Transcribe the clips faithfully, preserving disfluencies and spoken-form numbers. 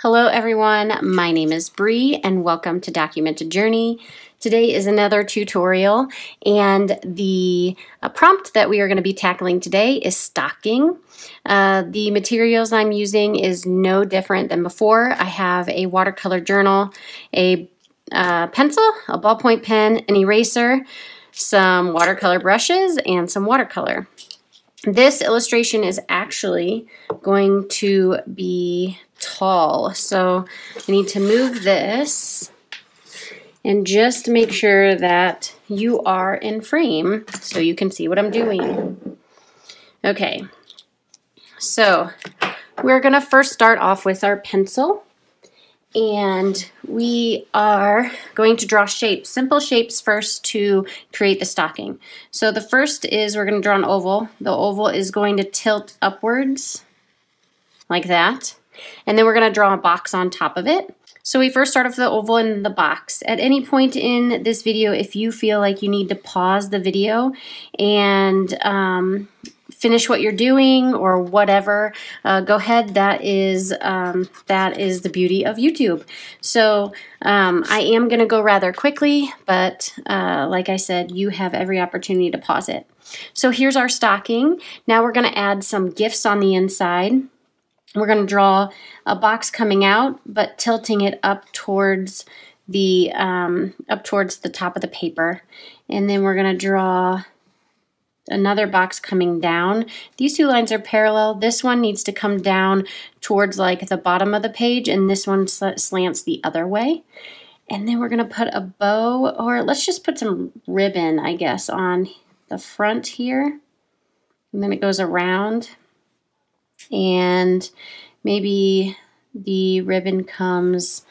Hello everyone, my name is Bree and welcome to Documented Journey. Today is another tutorial, and the uh, prompt that we are going to be tackling today is stocking. Uh, the materials I'm using is no different than before. I have a watercolor journal, a uh, pencil, a ballpoint pen, an eraser, some watercolor brushes, and some watercolor. This illustration is actually going to be tall, so I need to move this and just make sure that you are in frame so you can see what I'm doing. Okay, so we're gonna first start off with our pencil, and we are going to draw shapes, simple shapes first to create the stocking. So the first is we're gonna draw an oval. The oval is going to tilt upwards like that. And then we're going to draw a box on top of it. So we first start off with the oval and the box. At any point in this video, if you feel like you need to pause the video and um, finish what you're doing or whatever, uh, go ahead. That is um, that is the beauty of YouTube. So um, I am going to go rather quickly, but uh, like I said, you have every opportunity to pause it. So here's our stocking. Now we're going to add some gifts on the inside. We're going to draw a box coming out, but tilting it up towards the um, up towards the top of the paper, and then we're going to draw another box coming down. These two lines are parallel. This one needs to come down towards like the bottom of the page, and this one sl slants the other way. And then we're going to put a bow, or let's just put some ribbon, I guess, on the front here, and then it goes around. And maybe the ribbon comes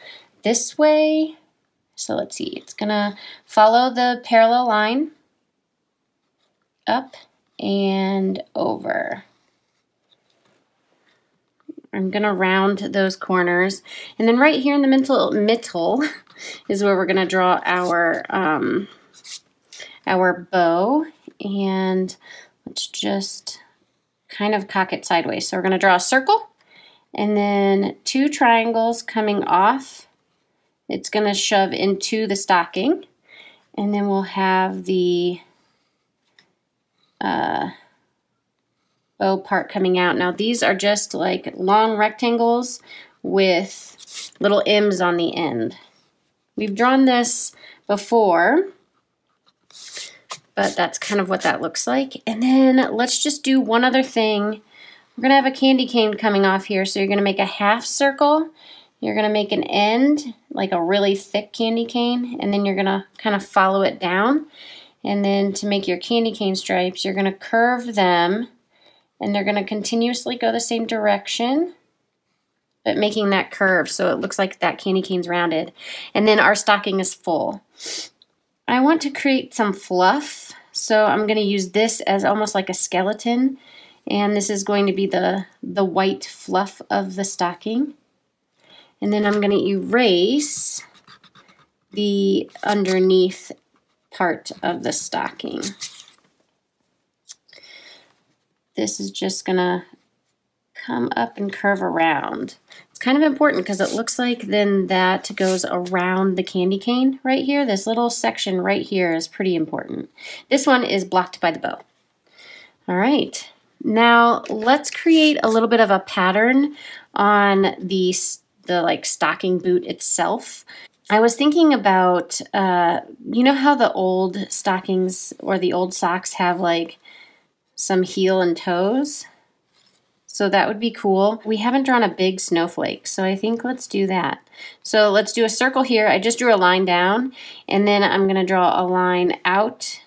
this way. So let's see, it's gonna follow the parallel line up and over. I'm gonna round those corners. And then right here in the middle, middle is where we're gonna draw our, um, our bow. And let's just kind of cock it sideways. So we're going to draw a circle and then two triangles coming off. It's going to shove into the stocking, and then we'll have the uh, bow part coming out. Now these are just like long rectangles with little M's on the end. We've drawn this before, but that's kind of what that looks like. And then let's just do one other thing. We're gonna have a candy cane coming off here, so you're gonna make a half circle, you're gonna make an end, like a really thick candy cane, and then you're gonna kind of follow it down. And then to make your candy cane stripes, you're gonna curve them, and they're gonna continuously go the same direction, but making that curve so it looks like that candy cane's rounded. And then our stocking is full. I want to create some fluff, so I'm going to use this as almost like a skeleton, and this is going to be the, the white fluff of the stocking. And then I'm going to erase the underneath part of the stocking. This is just going to come up and curve around. It's kind of important because it looks like then that goes around the candy cane right here. This little section right here is pretty important. This one is blocked by the bow. All right, now let's create a little bit of a pattern on the, the like stocking boot itself. I was thinking about, uh, you know how the old stockings or the old socks have like some heel and toes? So that would be cool. We haven't drawn a big snowflake, so I think let's do that. So let's do a circle here. I just drew a line down, and then I'm gonna draw a line out,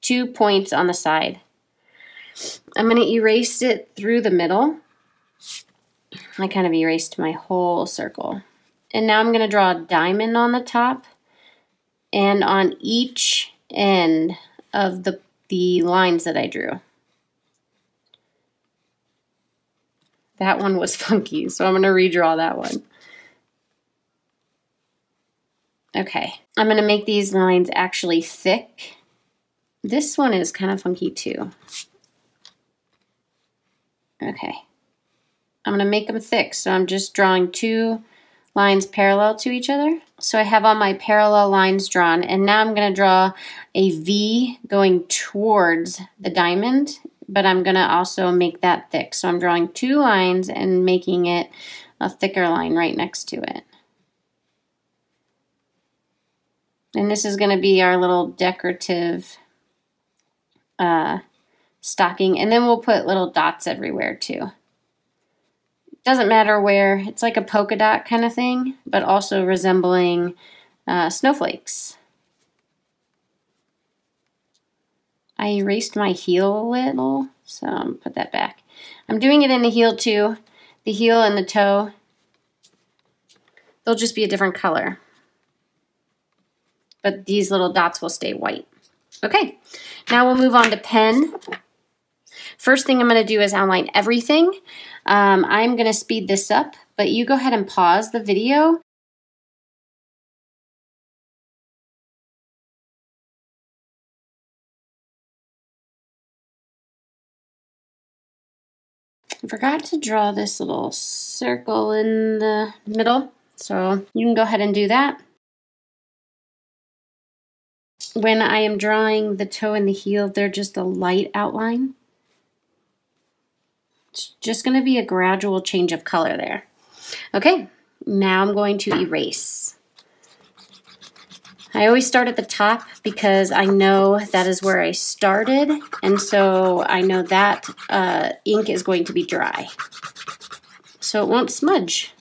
two points on the side. I'm gonna erase it through the middle. I kind of erased my whole circle. And now I'm gonna draw a diamond on the top and on each end of the, the lines that I drew. That one was funky, so I'm going to redraw that one. Okay, I'm going to make these lines actually thick. This one is kind of funky too. Okay, I'm going to make them thick, so I'm just drawing two lines parallel to each other. So I have all my parallel lines drawn, and now I'm going to draw a V going towards the diamond, but I'm going to also make that thick. So I'm drawing two lines and making it a thicker line right next to it. And this is going to be our little decorative uh, stocking, and then we'll put little dots everywhere too. Doesn't matter where, it's like a polka dot kind of thing, but also resembling uh, snowflakes. I erased my heel a little, so I'll put that back. I'm doing it in the heel too, the heel and the toe. They'll just be a different color, but these little dots will stay white. Okay, now we'll move on to pen. First thing I'm going to do is outline everything. Um, I'm going to speed this up, but you go ahead and pause the video. I forgot to draw this little circle in the middle, so you can go ahead and do that. When I am drawing the toe and the heel, they're just a light outline. It's just going to be a gradual change of color there. Okay, now I'm going to erase. I always start at the top because I know that is where I started, and so I know that uh, ink is going to be dry, so it won't smudge.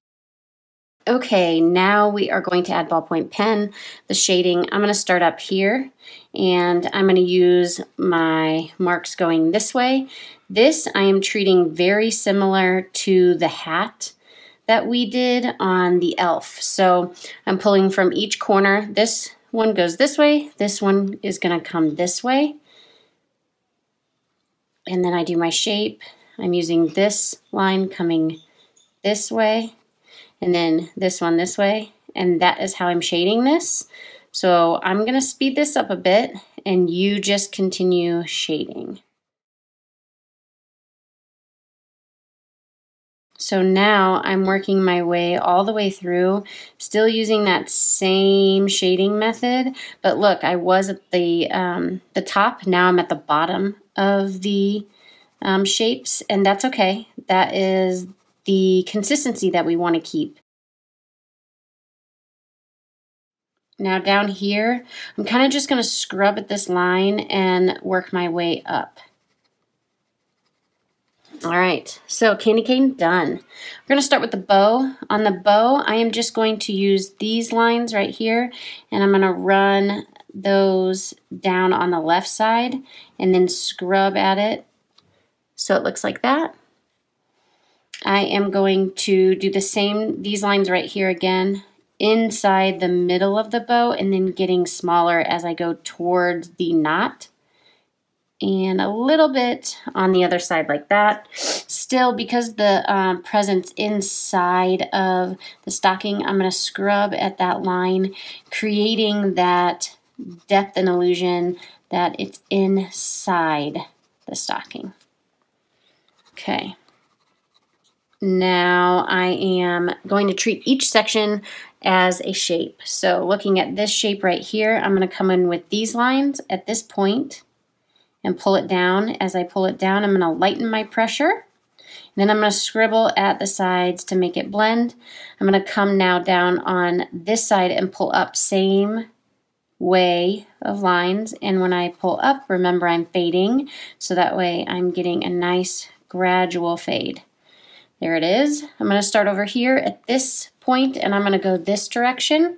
Okay, now we are going to add ballpoint pen, the shading. I'm going to start up here, and I'm going to use my marks going this way. This I am treating very similar to the hat that we did on the elf. So I'm pulling from each corner. This one goes this way. This one is going to come this way. And then I do my shape. I'm using this line coming this way, and then this one this way. And that is how I'm shading this. So I'm going to speed this up a bit, and you just continue shading. So now I'm working my way all the way through, still using that same shading method, but look, I was at the, um, the top, now I'm at the bottom of the um, shapes, and that's okay. That is the consistency that we want to keep. Now down here, I'm kind of just going to scrub at this line and work my way up. All right, so candy cane done. We're going to start with the bow. On the bow, I am just going to use these lines right here, and I'm going to run those down on the left side and then scrub at it so it looks like that. I am going to do the same, these lines right here again, inside the middle of the bow and then getting smaller as I go towards the knot. And a little bit on the other side like that. Still, because the um, present's inside of the stocking, I'm going to scrub at that line, creating that depth and illusion that it's inside the stocking. Okay. Now I am going to treat each section as a shape. So looking at this shape right here, I'm going to come in with these lines at this point and pull it down. As I pull it down, I'm going to lighten my pressure. And then I'm going to scribble at the sides to make it blend. I'm going to come now down on this side and pull up, same way of lines. And when I pull up, remember I'm fading, so that way I'm getting a nice gradual fade. There it is. I'm going to start over here at this point, and I'm going to go this direction.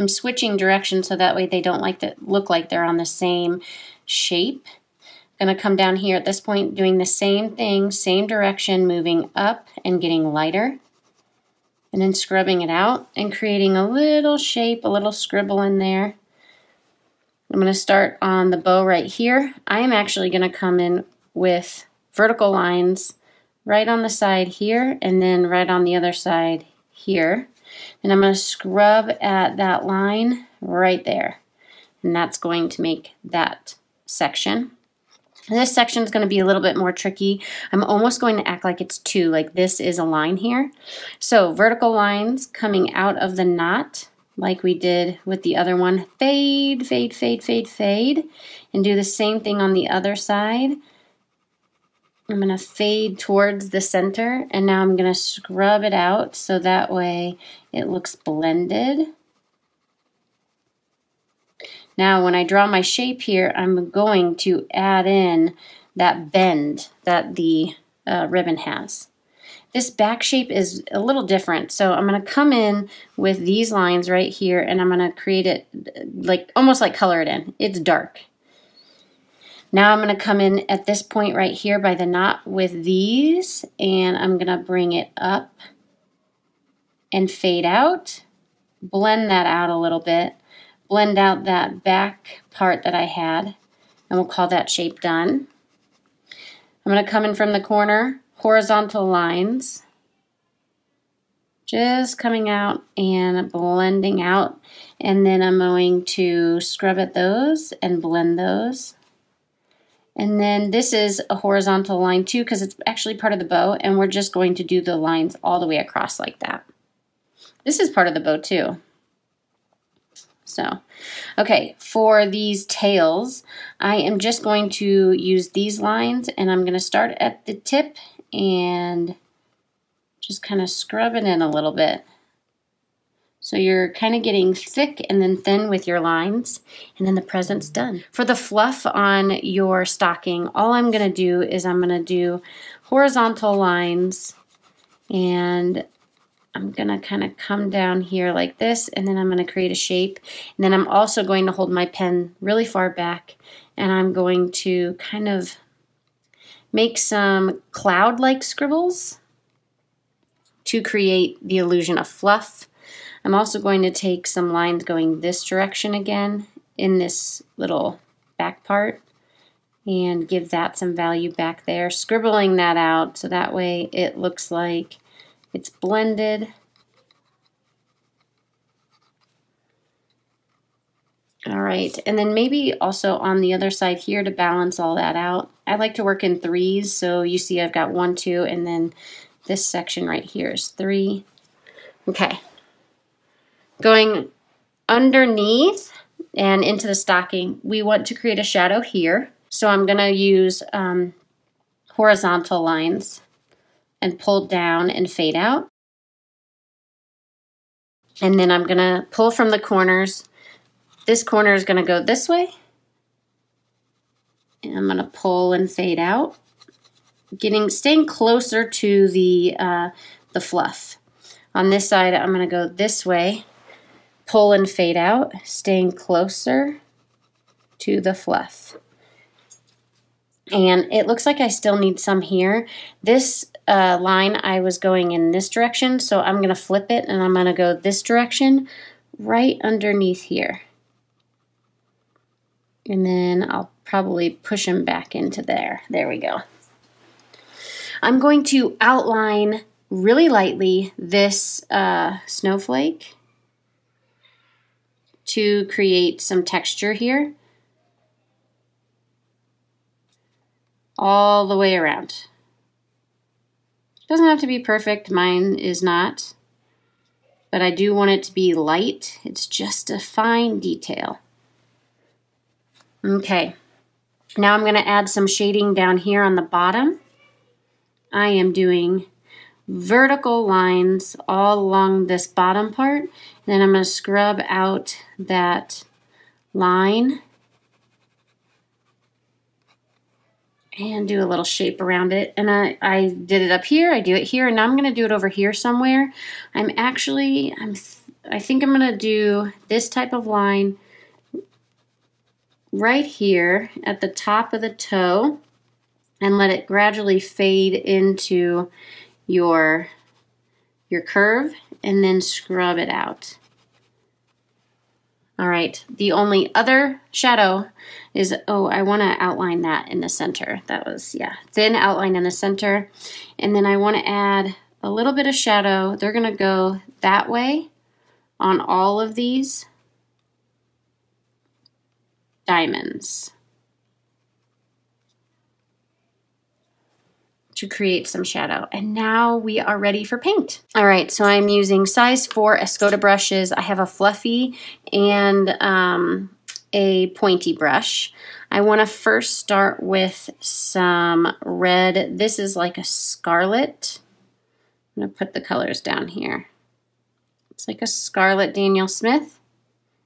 I'm switching directions so that way they don't like to look like they're on the same shape. I'm going to come down here at this point, doing the same thing, same direction, moving up and getting lighter, and then scrubbing it out and creating a little shape, a little scribble in there. I'm going to start on the bow right here. I am actually going to come in with vertical lines right on the side here and then right on the other side here. And I'm going to scrub at that line right there. And that's going to make that section. This section is going to be a little bit more tricky. I'm almost going to act like it's two, like this is a line here. So vertical lines coming out of the knot, like we did with the other one. Fade, fade, fade, fade, fade. And do the same thing on the other side. I'm going to fade towards the center, and now I'm going to scrub it out so that way it looks blended. Now when I draw my shape here, I'm going to add in that bend that the uh, ribbon has. This back shape is a little different, so I'm going to come in with these lines right here, and I'm going to create it like almost like color it in. It's dark. Now I'm going to come in at this point right here by the knot with these, and I'm going to bring it up and fade out, blend that out a little bit, blend out that back part that I had, and we'll call that shape done. I'm going to come in from the corner, horizontal lines, just coming out and blending out, and then I'm going to scrub at those and blend those. And then this is a horizontal line too, because it's actually part of the bow, and we're just going to do the lines all the way across like that. This is part of the bow too. So, okay, for these tails, I am just going to use these lines, and I'm going to start at the tip and just kind of scrub it in a little bit. So you're kind of getting thick and then thin with your lines, and then the present's done. For the fluff on your stocking, all I'm going to do is I'm going to do horizontal lines, and I'm going to kind of come down here like this, and then I'm going to create a shape. And then I'm also going to hold my pen really far back, and I'm going to kind of make some cloud-like scribbles to create the illusion of fluff. I'm also going to take some lines going this direction again in this little back part and give that some value back there, scribbling that out so that way it looks like it's blended. All right, and then maybe also on the other side here to balance all that out. I like to work in threes, so you see I've got one, two, and then this section right here is three. Okay. Going underneath and into the stocking, we want to create a shadow here. So I'm going to use um, horizontal lines and pull down and fade out. And then I'm going to pull from the corners. This corner is going to go this way. And I'm going to pull and fade out, getting staying closer to the, uh, the fluff. On this side, I'm going to go this way. Pull and fade out, staying closer to the fluff. And it looks like I still need some here. This uh, line, I was going in this direction, so I'm going to flip it, and I'm going to go this direction right underneath here. And then I'll probably push them back into there. There we go. I'm going to outline really lightly this uh, snowflake to create some texture here all the way around. It doesn't have to be perfect, mine is not, but I do want it to be light. It's just a fine detail. Okay, now I'm going to add some shading down here on the bottom. I am doing vertical lines all along this bottom part, and then I'm going to scrub out that line and do a little shape around it. And I, I did it up here, I do it here, and now I'm going to do it over here somewhere. I'm actually, I'm th I think I'm going to do this type of line right here at the top of the toe and let it gradually fade into your your curve, and then scrub it out. All right, the only other shadow is, oh, I want to outline that in the center. That was, yeah, thin outline in the center. And then I want to add a little bit of shadow. They're going to go that way on all of these diamonds. to create some shadow. And now we are ready for paint. All right, so I'm using size four Escoda brushes. I have a fluffy and um, a pointy brush. I wanna first start with some red. This is like a scarlet. I'm gonna put the colors down here. It's like a scarlet Daniel Smith.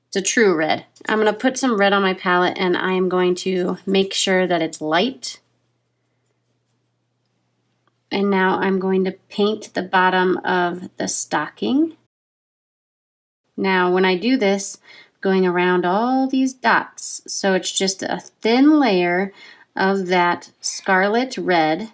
It's a true red. I'm gonna put some red on my palette and I am going to make sure that it's light. And now I'm going to paint the bottom of the stocking. Now when I do this, I'm going around all these dots. So it's just a thin layer of that scarlet red.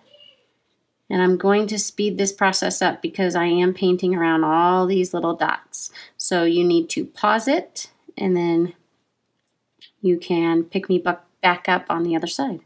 And I'm going to speed this process up because I am painting around all these little dots. So you need to pause it and then you can pick me back up on the other side.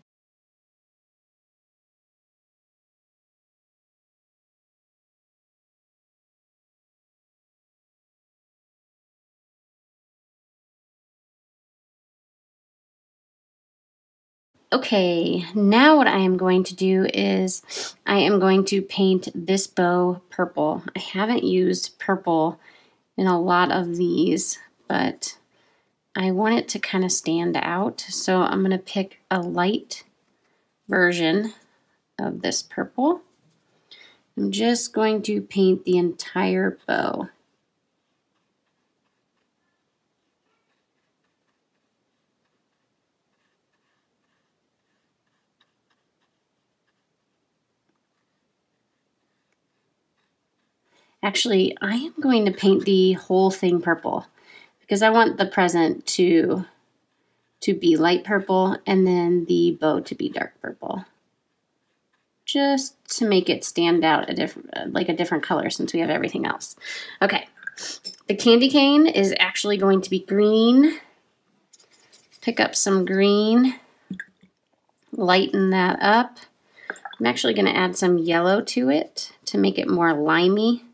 Okay, now what I am going to do is I am going to paint this bow purple. I haven't used purple in a lot of these, but I want it to kind of stand out. So I'm going to pick a light version of this purple. I'm just going to paint the entire bow. Actually, I am going to paint the whole thing purple because I want the present to, to be light purple and then the bow to be dark purple, just to make it stand out a different, like a different color since we have everything else. Okay, the candy cane is actually going to be green. Pick up some green, lighten that up. I'm actually going to add some yellow to it to make it more limey.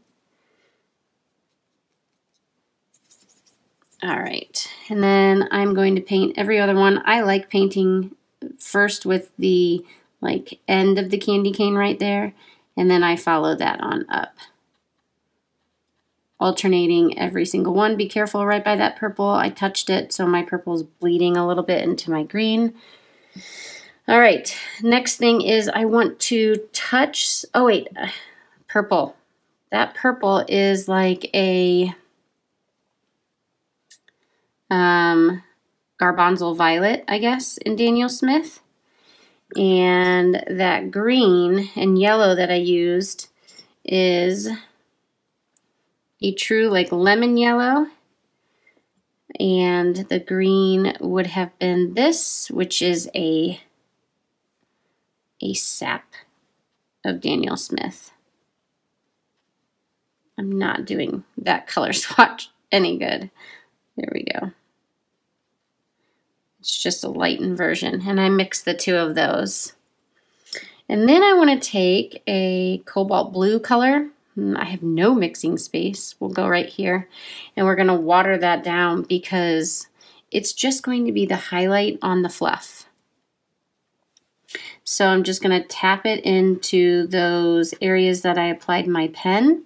All right, and then I'm going to paint every other one. I like painting first with the like end of the candy cane right there, and then I follow that on up. Alternating every single one. Be careful right by that purple. I touched it, so my purple's bleeding a little bit into my green. All right, next thing is I want to touch, oh wait, uh, purple. That purple is like a, Um, garbanzel violet, I guess, in Daniel Smith. And that green and yellow that I used is a true like lemon yellow. And the green would have been this, which is a, a sap of Daniel Smith. I'm not doing that color swatch any good. There we go. It's just a lightened version, and I mix the two of those. And then I want to take a cobalt blue color. I have no mixing space. We'll go right here, and we're going to water that down because it's just going to be the highlight on the fluff. So I'm just going to tap it into those areas that I applied my pen,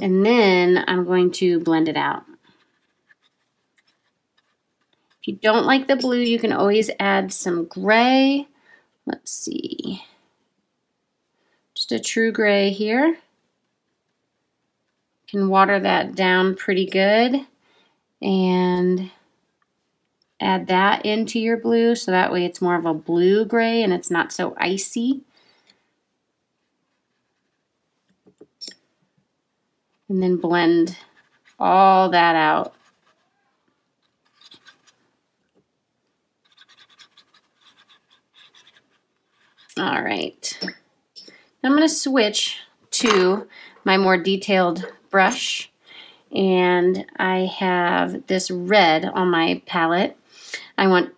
and then I'm going to blend it out. If you don't like the blue, you can always add some gray. Let's see, just a true gray here. Can water that down pretty good and add that into your blue so that way it's more of a blue gray and it's not so icy. And then blend all that out. All right, I'm going to switch to my more detailed brush, and I have this red on my palette. I want,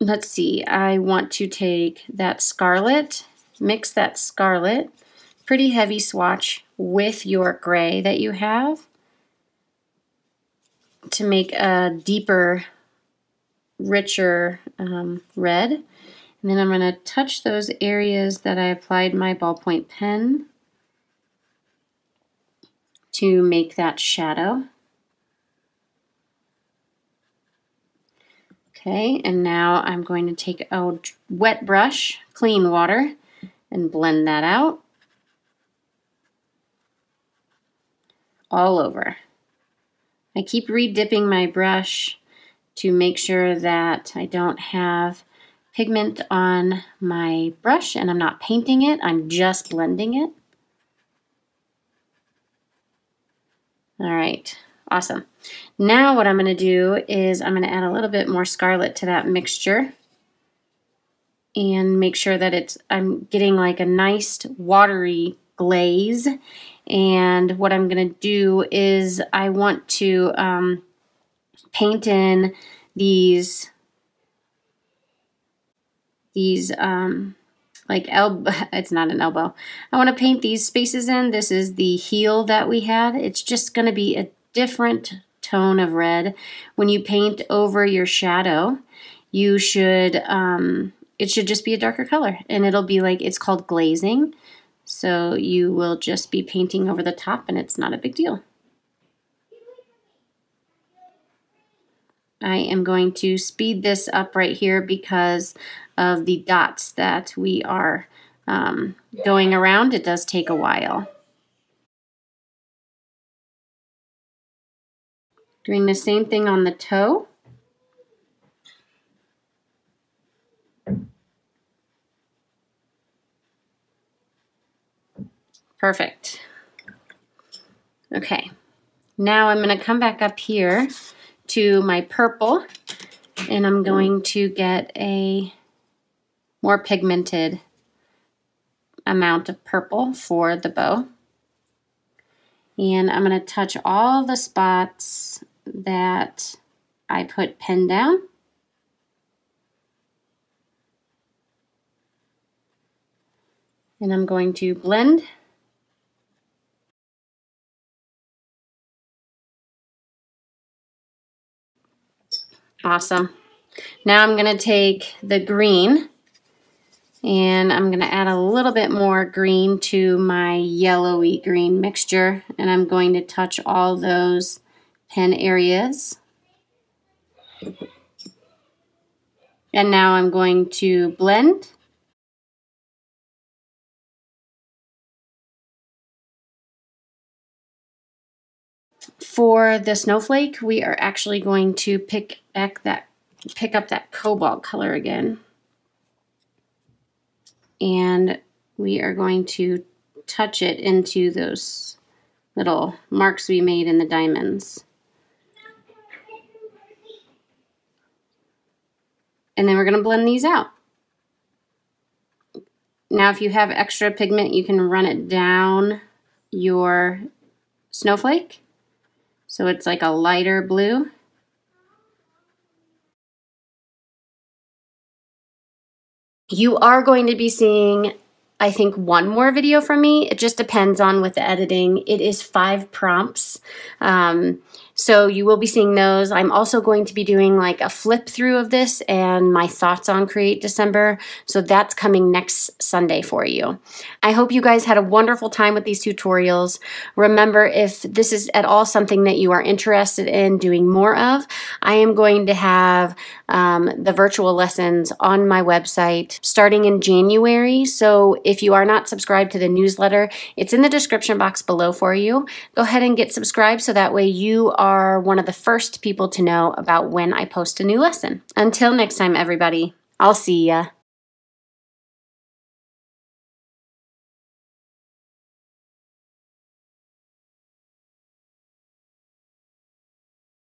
let's see, I want to take that scarlet, mix that scarlet, pretty heavy swatch with your gray that you have to make a deeper, richer um, red. And then I'm going to touch those areas that I applied my ballpoint pen to make that shadow. Okay, and now I'm going to take a wet brush, clean water, and blend that out all over. I keep re-dipping my brush to make sure that I don't have pigment on my brush and I'm not painting it, I'm just blending it. All right, awesome. Now what I'm gonna do is I'm gonna add a little bit more scarlet to that mixture and make sure that it's, I'm getting like a nice watery glaze. And what I'm gonna do is I want to um, paint in these these um, like elbow, it's not an elbow. I wanna paint these spaces in. This is the heel that we had. It's just gonna be a different tone of red. When you paint over your shadow, you should, um, it should just be a darker color and it'll be like, it's called glazing. So you will just be painting over the top and it's not a big deal. I am going to speed this up right here because of the dots that we are um, going around. It does take a while. Doing the same thing on the toe. Perfect. Okay, now I'm gonna come back up here to my purple and I'm going to get a more pigmented amount of purple for the bow. And I'm gonna touch all the spots that I put pen down. And I'm going to blend. Awesome. Now I'm going to take the green and I'm going to add a little bit more green to my yellowy green mixture and I'm going to touch all those pen areas. And now I'm going to blend. For the snowflake, we are actually going to pick back that, pick up that cobalt color again. And we are going to touch it into those little marks we made in the diamonds. And then we're going to blend these out. Now, if you have extra pigment, you can run it down your snowflake. So it's like a lighter blue. You are going to be seeing, I think, one more video from me. It just depends on with the editing. It is five prompts. Um, so you will be seeing those. I'm also going to be doing like a flip through of this and my thoughts on Create December. So that's coming next Sunday for you. I hope you guys had a wonderful time with these tutorials. Remember, if this is at all something that you are interested in doing more of, I am going to have um, the virtual lessons on my website starting in January. So if you are not subscribed to the newsletter, it's in the description box below for you. Go ahead and get subscribed so that way you are are one of the first people to know about when I post a new lesson. Until next time, everybody, I'll see ya.